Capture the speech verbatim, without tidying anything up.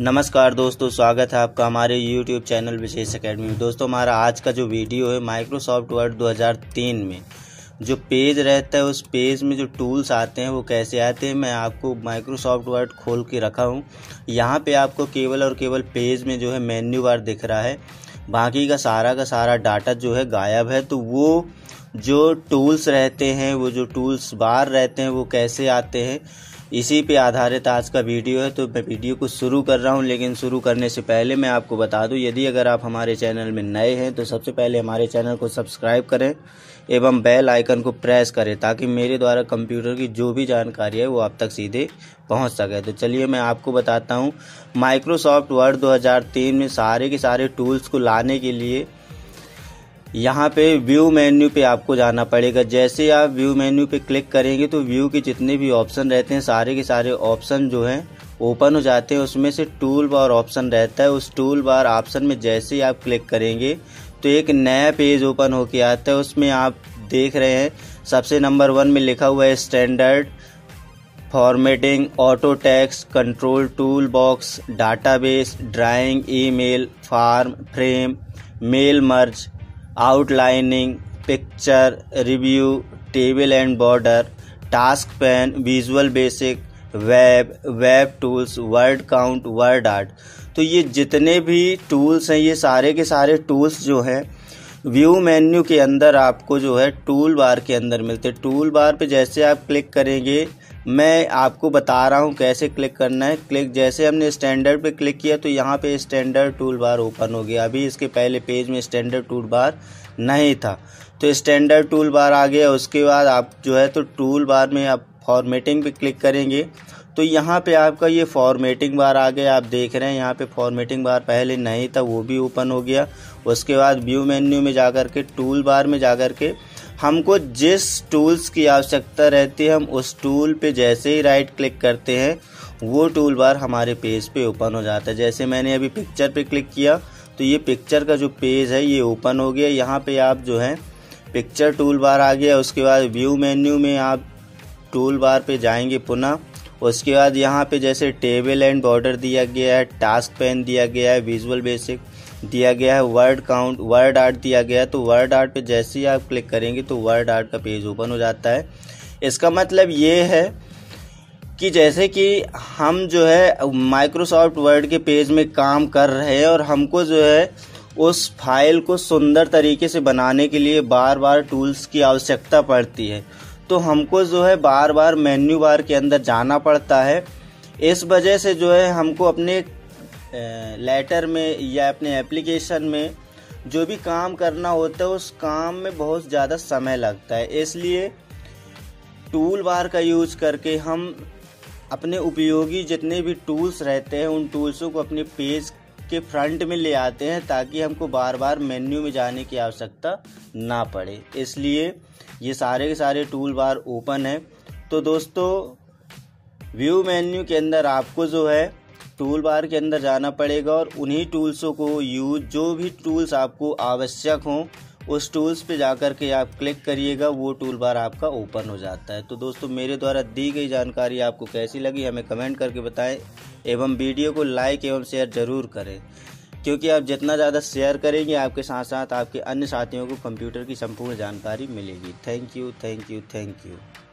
नमस्कार दोस्तों, स्वागत है आपका हमारे YouTube चैनल विशेष एकेडमी में। दोस्तों, हमारा आज का जो वीडियो है माइक्रोसॉफ्ट वर्ड दो हज़ार तीन में जो पेज रहता है उस पेज में जो टूल्स आते हैं वो कैसे आते हैं, मैं आपको माइक्रोसॉफ्ट वर्ड खोल के रखा हूं। यहां पे आपको केवल और केवल पेज में जो है मेन्यू बार दिख रहा है, बाकी का सारा का सारा डाटा जो है गायब है। तो वो जो टूल्स रहते हैं, वो जो टूल्स बार रहते हैं वो कैसे आते हैं, इसी पे आधारित आज का वीडियो है। तो मैं वीडियो को शुरू कर रहा हूं, लेकिन शुरू करने से पहले मैं आपको बता दूं, यदि अगर आप हमारे चैनल में नए हैं तो सबसे पहले हमारे चैनल को सब्सक्राइब करें एवं बेल आइकन को प्रेस करें ताकि मेरे द्वारा कंप्यूटर की जो भी जानकारी है वो आप तक सीधे पहुंच सके। तो चलिए मैं आपको बताता हूँ, माइक्रोसॉफ्ट वर्ड दो हज़ार तीन में सारे के सारे टूल्स को लाने के लिए यहाँ पे व्यू मेन्यू पे आपको जाना पड़ेगा। जैसे आप व्यू मेन्यू पे क्लिक करेंगे तो व्यू के जितने भी ऑप्शन रहते हैं सारे के सारे ऑप्शन जो हैं ओपन हो जाते हैं। उसमें से टूल बार ऑप्शन रहता है, उस टूल बार ऑप्शन में जैसे ही आप क्लिक करेंगे तो एक नया पेज ओपन होके आता है। उसमें आप देख रहे हैं सबसे नंबर वन में लिखा हुआ है standard formatting, auto text, control tool box, database, drawing, email, form, frame, mail merge, outlining, picture, review, table and border, task pane, visual basic, web, web tools, word count, word art. तो ये जितने भी tools हैं ये सारे के सारे tools जो हैं व्यू मेन्यू के अंदर आपको जो है टूल बार के अंदर मिलते हैं। टूल बार पे जैसे आप क्लिक करेंगे, मैं आपको बता रहा हूँ कैसे क्लिक करना है। क्लिक जैसे हमने स्टैंडर्ड पे क्लिक किया तो यहाँ पे स्टैंडर्ड टूल बार ओपन हो गया। अभी इसके पहले पेज में स्टैंडर्ड टूल बार नहीं था, तो स्टैंडर्ड टूल बार आ गया। उसके बाद आप जो है तो टूल बार में आप फॉर्मेटिंग पे क्लिक करेंगे तो यहाँ पे आपका ये फॉर्मेटिंग बार आ गया। आप देख रहे हैं यहाँ पे फॉर्मेटिंग बार पहले नहीं था, वो भी ओपन हो गया। उसके बाद व्यू मेन्यू में जा कर के टूल बार में जा कर के हमको जिस टूल्स की आवश्यकता रहती है हम उस टूल पे जैसे ही राइट क्लिक करते हैं वो टूल बार हमारे पेज पे ओपन हो जाता है। जैसे मैंने अभी पिक्चर पे क्लिक किया तो ये पिक्चर का जो पेज है ये ओपन हो गया। यहाँ पे आप जो है पिक्चर टूल बार आ गया। उसके बाद व्यू मेन्यू में आप टूल बार पे जाएंगे पुनः। उसके बाद यहाँ पे जैसे टेबल एंड बॉर्डर दिया गया है, टास्क पैन दिया गया है, विजुअल बेसिक दिया गया है, वर्ड काउंट, वर्ड आर्ट दिया गया है। तो वर्ड आर्ट पे जैसे ही आप क्लिक करेंगे तो वर्ड आर्ट का पेज ओपन हो जाता है। इसका मतलब ये है कि जैसे कि हम जो है माइक्रोसॉफ्ट वर्ड के पेज में काम कर रहे हैं और हमको जो है उस फाइल को सुंदर तरीके से बनाने के लिए बार बार टूल्स की आवश्यकता पड़ती है, तो हमको जो है बार बार मेन्यू बार के अंदर जाना पड़ता है। इस वजह से जो है हमको अपने लेटर में या अपने एप्लीकेशन में जो भी काम करना होता है उस काम में बहुत ज़्यादा समय लगता है। इसलिए टूल बार का यूज करके हम अपने उपयोगी जितने भी टूल्स रहते हैं उन टूल्सों को अपने पेज के फ्रंट में ले आते हैं ताकि हमको बार बार मेन्यू में जाने की आवश्यकता ना पड़े। इसलिए ये सारे के सारे टूल बार ओपन है। तो दोस्तों, व्यू मेन्यू के अंदर आपको जो है टूल बार के अंदर जाना पड़ेगा और उन्हीं टूल्सों को यूज, जो भी टूल्स आपको आवश्यक हों उस टूल्स पे जाकर के आप क्लिक करिएगा, वो टूल बार आपका ओपन हो जाता है। तो दोस्तों, मेरे द्वारा दी गई जानकारी आपको कैसी लगी हमें कमेंट करके बताएं एवं वीडियो को लाइक एवं शेयर ज़रूर करें, क्योंकि आप जितना ज़्यादा शेयर करेंगे आपके साथ साथ आपके अन्य साथियों को कंप्यूटर की संपूर्ण जानकारी मिलेगी। Thank you, thank you, thank you.